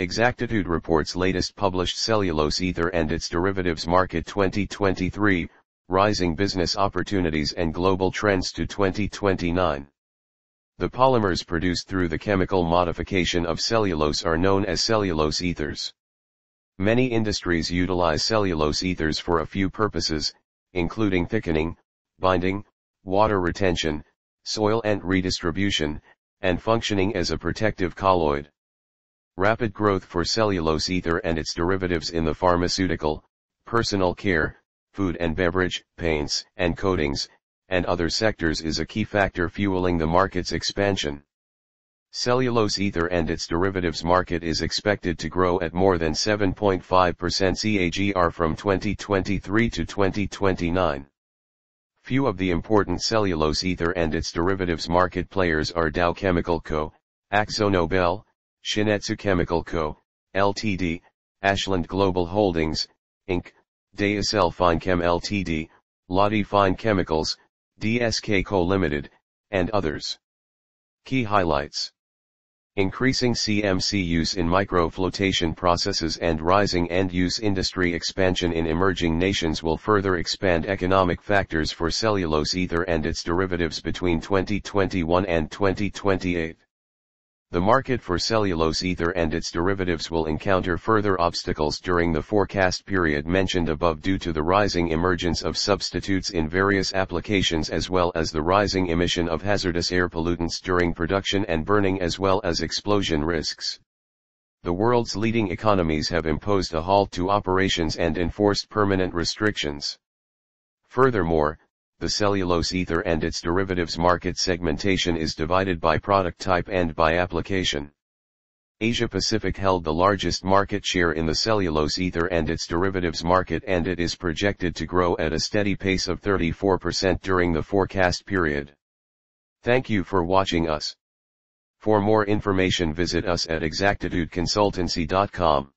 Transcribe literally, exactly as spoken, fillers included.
Exactitude reports latest published cellulose ether and its derivatives market twenty twenty-three, rising business opportunities and global trends to twenty twenty-nine. The polymers produced through the chemical modification of cellulose are known as cellulose ethers. Many industries utilize cellulose ethers for a few purposes, including thickening, binding, water retention, soil and redistribution, and functioning as a protective colloid. Rapid growth for cellulose ether and its derivatives in the pharmaceutical, personal care, food and beverage, paints and coatings, and other sectors is a key factor fueling the market's expansion. Cellulose ether and its derivatives market is expected to grow at more than seven point five percent C A G R from twenty twenty-three to twenty twenty-nine. Few of the important cellulose ether and its derivatives market players are Dow Chemical Co., AkzoNobel, Shinetsu Chemical Co., Limited, Ashland Global Holdings, Incorporated, Daicel Finechem Limited, Lottie Fine Chemicals, D S K Co. Limited, and others. Key highlights: increasing C M C use in microflotation processes and rising end-use industry expansion in emerging nations will further expand economic factors for cellulose ether and its derivatives between twenty twenty-one and twenty twenty-eight. The market for cellulose ether and its derivatives will encounter further obstacles during the forecast period mentioned above due to the rising emergence of substitutes in various applications as well as the rising emission of hazardous air pollutants during production and burning as well as explosion risks. The world's leading economies have imposed a halt to operations and enforced permanent restrictions. Furthermore, the cellulose ether and its derivatives market segmentation is divided by product type and by application. Asia-Pacific held the largest market share in the cellulose ether and its derivatives market, and it is projected to grow at a steady pace of thirty-four percent during the forecast period. Thank you for watching us. For more information, visit us at exactitude consultancy dot com.